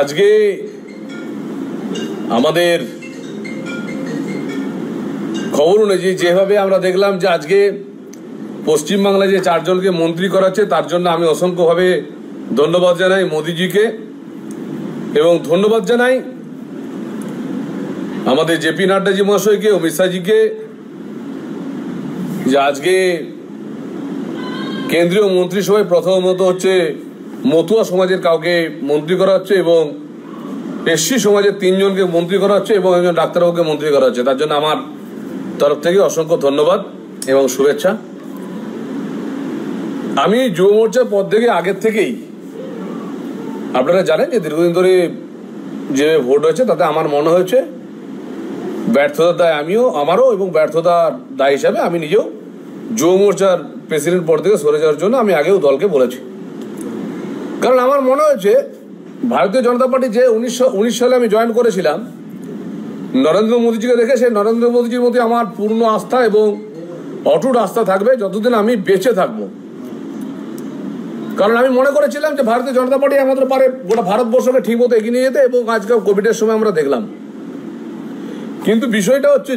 আজকে আমাদের খবর অনুযায়ী যেভাবে আমরা দেখলাম যে আজকে পশ্চিম বাংলায় যে চারজনকে মন্ত্রী করাচ্ছে তার জন্য আমি অসংখ্যভাবে ধন্যবাদ জানাই মোদিজিকে এবং ধন্যবাদ জানাই আমাদের जे पी नाड्डाजी মহাশয়কে অমিত শাহজিকে যে আজকে কেন্দ্রীয় মন্ত্রিসভায় প্রথমত হচ্ছে মতুয়া সমাজের কাউকে মন্ত্রী করা হচ্ছে এবং এসসি সমাজের তিনজনকে মন্ত্রী করা হচ্ছে এবং একজন ডাক্তারবাবুকে মন্ত্রী করা হচ্ছে তার জন্য আমার तरफ থেকে অসংখ্য ধন্যবাদ এবং শুভেচ্ছা। আমি যুব মোর্চার পদ থেকে আগের থেকেই আপনারা জানেন যে দীর্ঘদিন ধরে যে ভোট হয়েছে তাতে আমার মনে হয়েছে ব্যর্থতার দায় আমারও এবং ব্যর্থতার দায় হিসাবে আমি নিজেও যুব মোর্চার প্রেসিডেন্ট পদ থেকে সরে যাওয়ার জন্য আমি আগেও দলকে বলেছি, কারণ আমার মনে হয়েছে ভারতীয় জনতা পার্টি যে ১৯ সালে আমি জয়েন করেছিলাম নরেন্দ্র মোদিজিকে দেখে সেই নরেন্দ্র মোদিজির মধ্যে আমার পূর্ণ আস্থা এবং অটুট আস্থা থাকবে যতদিন আমি বেঁচে থাকবো। কারণ আমি মনে করেছিলাম যে ভারতীয় জনতা পার্টি আমাদের পারে গোটা ভারতবর্ষকে ঠিক মতো এগিয়ে নিয়ে যেতে এবং আজকাল কোভিডের সময় আমরা দেখলাম, কিন্তু বিষয়টা হচ্ছে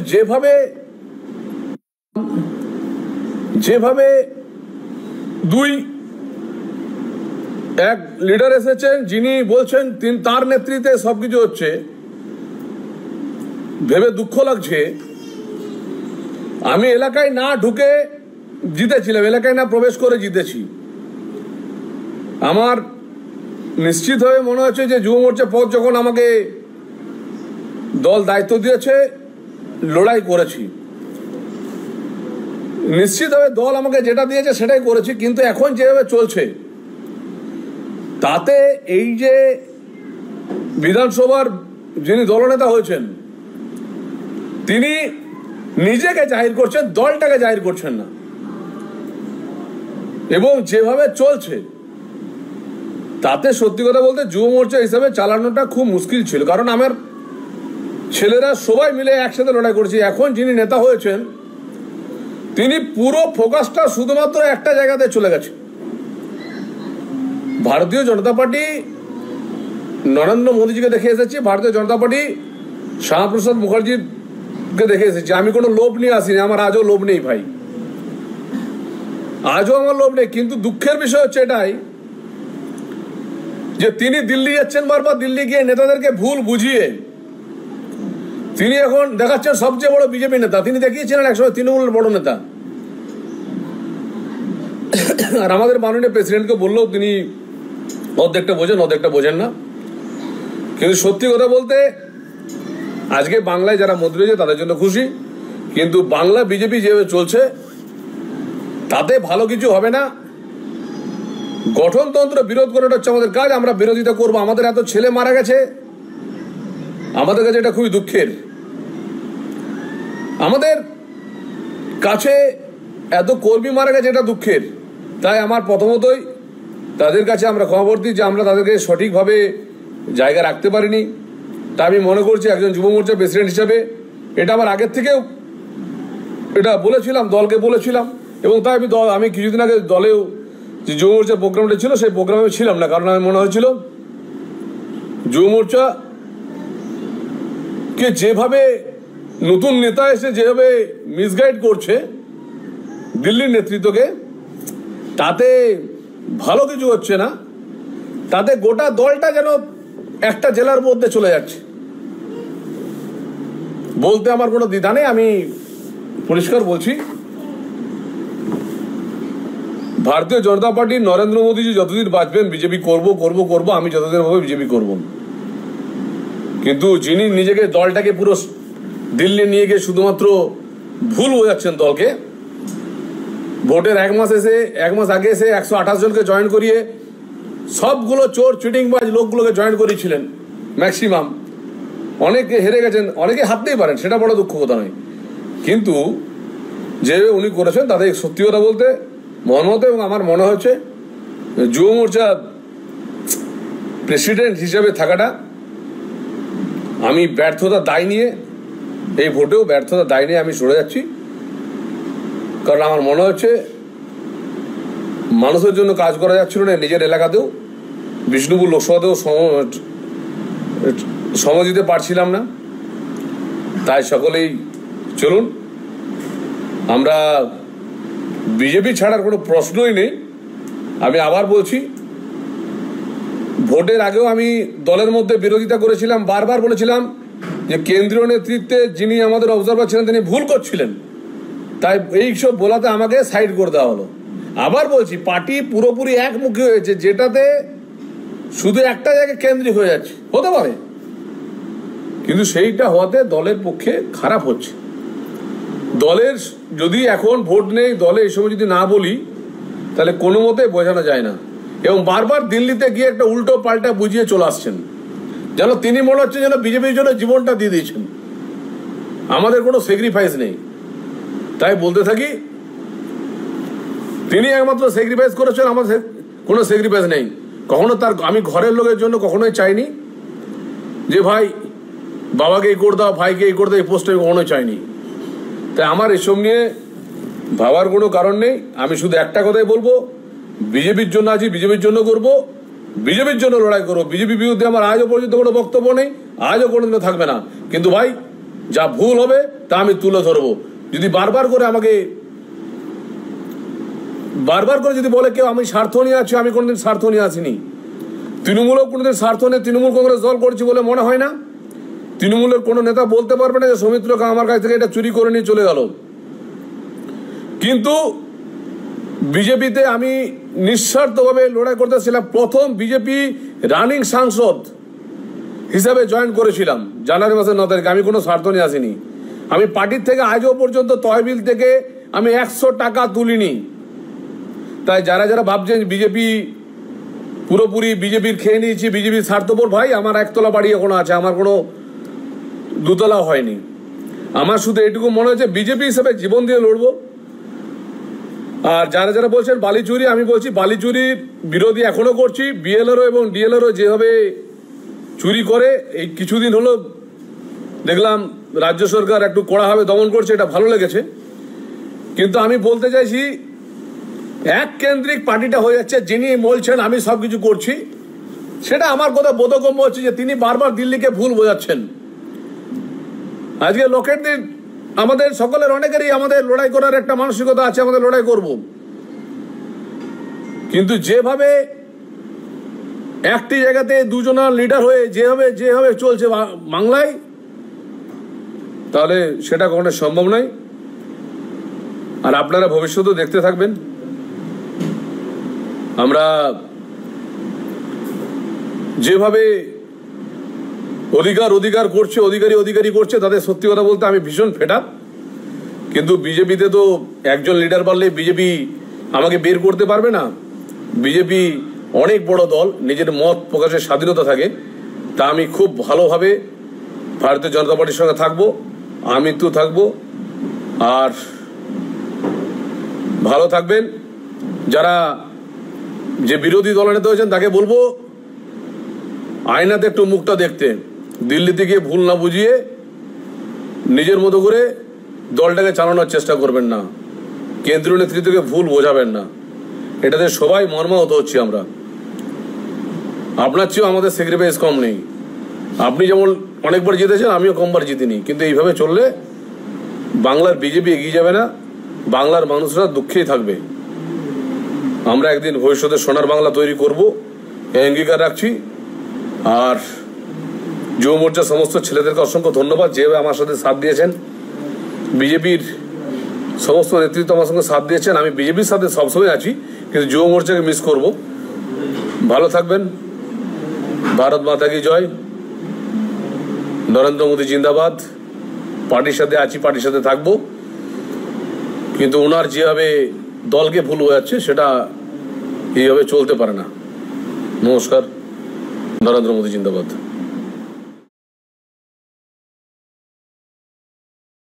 যেভাবে দুই এক লিডার এসেছেন যিনি বলছেন তার নেতৃত্বে সবকিছু হচ্ছে, ভেবে দুঃখ লাগছে আমি এলাকায় না ঢুকে জিতেছিলাম, এলাকায় না প্রবেশ করে জিতেছি। আমার নিশ্চিত হয়ে মনে হচ্ছে যে যুব মোর্চা পথ যখন আমাকে দল দায়িত্ব দিয়েছে লড়াই করেছি, নিশ্চিত হয়ে দল আমাকে যেটা দিয়েছে সেটাই করেছি, কিন্তু এখন যেভাবে চলছে তাতে এই যে বিধানসভার যিনি দলনেতা হয়েছেন তিনি নিজেকে জাহির করছেন, দলটাকে জাহির করছেন না, এবং যেভাবে চলছে তাতে সত্যি কথা বলতে যুব মোর্চা হিসাবে চালানোটা খুব মুশকিল ছিল, কারণ আমার ছেলেরা সবাই মিলে একসাথে লড়াই করেছি। এখন যিনি নেতা হয়েছেন তিনি পুরো ফোকাসটা শুধুমাত্র একটা জায়গাতে চলে গেছে। ভারতীয় জনতা পার্টি নরেন্দ্র মোদিজিকে দেখে এসেছি, ভারতীয় জনতা পার্টি শ্যাম প্রসাদ মুখর্জিকে দেখে এসেছি, আমি কোনো লোভ নিয়ে আসিনি, আমার আজও লোভ নেই ভাই, আজও আমার লোভ নেই, কিন্তু দুঃখের বিষয় হচ্ছে এটাই যে তিনি দিল্লি যাচ্ছেন, বারবার দিল্লি গিয়ে নেতাদেরকে ভুল বুঝিয়ে তিনি এখন দেখাচ্ছেন সবচেয়ে বড় বিজেপি নেতা, তিনি দেখিয়েছিলেন একসময় তৃণমূলের বড় নেতা। আর আমাদের মাননীয় প্রেসিডেন্টকে বললেও তিনি অর্ধেকটা বোঝেন অর্ধেকটা বোঝেন না, কিন্তু সত্যি কথা বলতে আজকে বাংলায় যারা মন্ত্রী হয়েছে তাদের জন্য খুশি, কিন্তু বাংলা বিজেপি যেভাবে চলছে তাতে ভালো কিছু হবে না। গঠনতন্ত্র বিরোধ করাটা হচ্ছে আমাদের কাজ, আমরা বিরোধিতা করবো। আমাদের এত ছেলে মারা গেছে, আমাদের কাছে এটা খুবই দুঃখের, আমাদের কাছে এত কর্মী মারা গেছে এটা দুঃখের। তাই আমার প্রথমতই তাদের কাছে আমরা খবর দিই যে আমরা তাদেরকে সঠিকভাবে জায়গা রাখতে পারিনি, তা আমি মনে করছি একজন যুব মোর্চা প্রেসিডেন্ট হিসাবে এটা আমার আগের থেকেও এটা বলেছিলাম, দলকে বলেছিলাম, এবং তাই আমি কিছুদিন আগে দলেও যে যুব মোর্চা প্রোগ্রামটা ছিল সেই প্রোগ্রামে ছিলাম না, কারণ আমার মনে হয়েছিল যুব মোর্চা কে যেভাবে নতুন নেতা এসে যেভাবে মিসগাইড করছে দিল্লির নেতৃত্বকে তাতে ভালো কিছু হচ্ছে না, তাতে গোটা দলটা যেন একটা জেলার মধ্যে চলে যাচ্ছে বলতে আমার কোনো দ্বিধা নেই। আমি পরিষ্কার বলছি ভারতীয় জনতা পার্টি নরেন্দ্র মোদীজি যতদিন বাঁচবেন বিজেপি করবো করবো করবো, আমি যতদিন ভাবে বিজেপি করবো, কিন্তু যিনি নিজেকে দলটাকে পুরো দিল্লি নিয়ে গিয়ে শুধুমাত্র ভুল বোঝাচ্ছেন দলকে, ভোটের এক মাস আগে এসে ১২৮ জনকে জয়েন করিয়ে সবগুলো চোর চিটিংবাজ লোকগুলোকে জয়েন করিয়েছিলেন, ম্যাক্সিমাম অনেকে হেরে গেছেন, অনেকে হারতেই পারেন, সেটা বড় দুঃখ কথা নয়, কিন্তু যে উনি করেছেন তাদের সত্যি কথা বলতে মনমতো। এবং আমার মনে হচ্ছে যুব মোর্চা প্রেসিডেন্ট হিসেবে থাকাটা আমি ব্যর্থতা দায় নিয়ে এই ভোটেও ব্যর্থতা দায় নিয়ে আমি সরে যাচ্ছি, কারণ আমার মনে হচ্ছে মানুষের জন্য কাজ করা যাচ্ছিল না। নিজের এলাকাতেও বিষ্ণুপুর লোকসভাতেও समय दीते पारछिलाम ना ताई सकलेई चलुन आमरा बीजेपी छाड़ार कोनो प्रश्नई नेई। आमी आबार बोलछि भोटेर आगेओ आमी दलेर मध्ये बिरोधिता करेछिलाम, बारबार बोलेछिलाम जे केंद्रीय नेतृत्वे जिनि आमादेर अबजार्भार छिलेन तिनि भूल करछिलेन, ताई एई सब बोलाते आमाके साइड करे देওয়া हलो। आबार बोलछि पार्टी पुरोपुरि एकमुखी हयेछे जेटाते শুধু একটা জায়গায় কেন্দ্রিক হয়ে যাচ্ছে, হতে পারে কিন্তু সেইটা হওয়াতে দলের পক্ষে খারাপ হচ্ছে। দলের যদি এখন ভোট নেই, দলে এই সময় যদি না বলি তাহলে কোনো মতে বোঝানো যায় না। এবং বারবার দিল্লিতে গিয়ে একটা উল্টো পাল্টা বুঝিয়ে চলে আসছেন, যেন তিনি মনে হচ্ছে যেন বিজেপির জন্য জীবনটা দিয়ে দিয়েছেন, আমাদের কোনো স্যাক্রিফাইস নেই। তাই বলতে থাকি তিনি একমাত্র স্যাক্রিফাইস করেছেন, আমাদের কোনো স্যাক্রিফাইস নেই। कखो तर घर लोकर कखो चाहनी जे भाई बाबा के कर दाओ, भाई के कर दाओ, पोस्ट कखो चाहनी। तमार इस भावार को कारण नहीं, शुद्ध एक कथाई बोलो बीजेपी आज बीजेपी करब, बीजेपी लड़ाई करब, बीजेपी बिुदे आज पर्यटन बक्तव्य नहीं, आज को थकबे ना। क्योंकि भाई जा भूल है ता तुले धरब। जी बार बार क्यों स्वार्थ नहीं आदि स्वार्थ नहीं आसिनी, तृणमूल स्वार्थ नहीं, तृणमूल कांग्रेस दल कर मना है ना। तृणमूल को नेता बोलते सौमित्र का चुरी कर नहीं चले गल, क्योंकि बीजेपी निस्वार्थ भाव लड़ाई करते प्रथम बीजेपी रानिंग सांसद हिसाब से जॉइन कर जानुआरी मास 9 तारीख स्वार्थ नहीं आसिनी। पार्टी के आज पर्यंत तहबिल के 100 टाका तुलिनी। তাই যারা যারা ভাবছেন বিজেপি পুরোপুরি বিজেপির খেয়ে নিয়েছি, বিজেপির স্বার্থপর, ভাই আমার একতলা বাড়ি এখনো আছে, আমার কোনো দুতলা হয়নি। আমার শুধু এটুকু মনে হচ্ছে বিজেপি হিসেবে জীবন দিয়ে লড়বো। আর যারা যারা বলছেন বালিচুরি, আমি বলছি বালিচুরির বিরোধী এখনো করছি। বিএলআরও এবং ডিএলআরও যেভাবে চুরি করে এই কিছুদিন হলো দেখলাম রাজ্য সরকার একটু কড়াভাবে দমন করছে, এটা ভালো লেগেছে। কিন্তু আমি বলতে চাইছি এক কেন্দ্রিক পার্টিটা হয়ে যাচ্ছে, যিনি বলছেন আমি সবকিছু করছি সেটা আমার কথা বোধগম্য হচ্ছে যে তিনি বারবার দিল্লিকে ভুল বোঝাচ্ছেন। আজকে লোকেদের আমাদের সকলের অনেকেরই আমাদের লড়াই করার একটা মানসিকতা আছে, আমাদের লড়াই করব, কিন্তু যেভাবে একটি জায়গাতে দুজনের লিডার হয়ে যেভাবে চলছে বাংলায়, তাহলে সেটা কখনো সম্ভব নয়। আর আপনারা ভবিষ্যতে দেখতে থাকবেন আমরা যেভাবে অধিকার করছে, অধিকারী করছে, তাদের সত্যি কথা বলতে আমি ভীষণ ফেড আপ। কিন্তু বিজেপিতে তো একজন লিডার বললে বিজেপি আমাকে বের করতে পারবে না। বিজেপি অনেক বড় দল, নিজের মত প্রকাশের স্বাধীনতা থাকে। তা আমি খুব ভালোভাবে ভারতীয় জনতা পার্টির সঙ্গে থাকবো, আমি তো থাকবো। আর ভালো থাকবেন। যারা যে বিরোধী দলনেতা হয়েছেন তাকে বলবো আয়নাতে একটু মুখটা দেখতে, দিল্লিতে গিয়ে ভুল না বুঝিয়ে নিজের মতো করে দলটাকে চালানোর চেষ্টা করবেন না, কেন্দ্রীয় নেতৃত্বকে ভুল বোঝাবেন না। এটাতে সবাই মর্মাহত হচ্ছি আমরা। আপনার চেয়েও আমাদের স্যাক্রিফাইস কম নেই, আপনি যেমন অনেকবার জিতেছেন, আমিও কমবার জিতিনি। কিন্তু এইভাবে চললে বাংলার বিজেপি এগিয়ে যাবে না, বাংলার মানুষরা দুঃখেই থাকবে। আমরা একদিন ভবিষ্যতে সোনার বাংলা তৈরি করব, এই অঙ্গীকার রাখছি। আর যুব মোর্চার সমস্ত ছেলেদেরকে অসংখ্য ধন্যবাদ, যেভাবে আমার সাথে সাথ দিয়েছেন। বিজেপির সমস্ত নেতৃত্ব আমার সঙ্গে সাথ দিয়েছেন, আমি বিজেপির সাথে সবসময় আছি, কিন্তু যুব মোর্চাকে মিস করব। ভালো থাকবেন। ভারত মাতা কি জয়। নরেন্দ্র মোদি জিন্দাবাদ। পার্টির সাথে আছি, পার্টির সাথে থাকবো, কিন্তু ওনার যেভাবে দলকে ভুল বোঝাচ্ছে সেটা এইভাবে চলতে পারে না। নমস্কার। নরেন্দ্র মোদি জিন্দাবাদ।